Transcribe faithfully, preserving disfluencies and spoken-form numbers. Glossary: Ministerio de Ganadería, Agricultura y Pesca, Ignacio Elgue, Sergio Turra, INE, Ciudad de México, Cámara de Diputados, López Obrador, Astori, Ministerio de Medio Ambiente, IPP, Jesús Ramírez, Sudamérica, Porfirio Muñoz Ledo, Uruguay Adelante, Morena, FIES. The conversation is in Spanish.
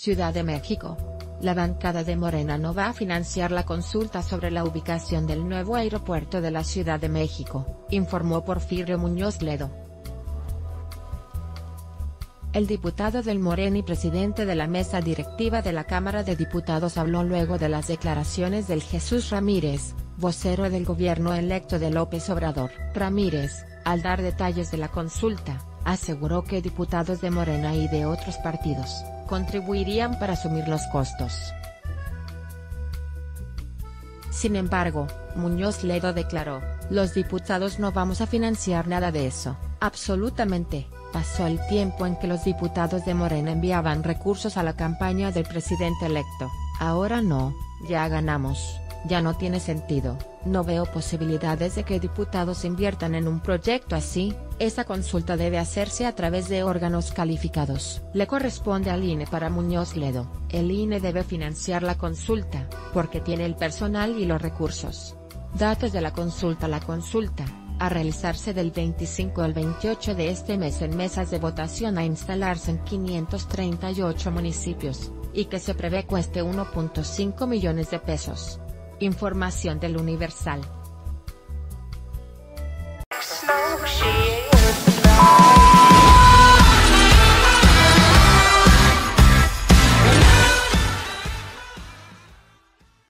Ciudad de México. La bancada de Morena no va a financiar la consulta sobre la ubicación del nuevo aeropuerto de la Ciudad de México, informó Porfirio Muñoz Ledo. El diputado del Morena y presidente de la mesa directiva de la Cámara de Diputados habló luego de las declaraciones del Jesús Ramírez, vocero del gobierno electo de López Obrador. Ramírez, al dar detalles de la consulta, aseguró que diputados de Morena y de otros partidos contribuirían para asumir los costos. Sin embargo, Muñoz Ledo declaró, los diputados no vamos a financiar nada de eso, absolutamente. Pasó el tiempo en que los diputados de Morena enviaban recursos a la campaña del presidente electo, ahora no, ya ganamos, ya no tiene sentido, no veo posibilidades de que diputados inviertan en un proyecto así, esa consulta debe hacerse a través de órganos calificados. Le corresponde al I N E. Para Muñoz Ledo, el I N E debe financiar la consulta, porque tiene el personal y los recursos. Datos de la consulta. La consulta, a realizarse del veinticinco al veintiocho de este mes en mesas de votación a instalarse en quinientos treinta y ocho municipios, y que se prevé cueste uno punto cinco millones de pesos. Información del Universal.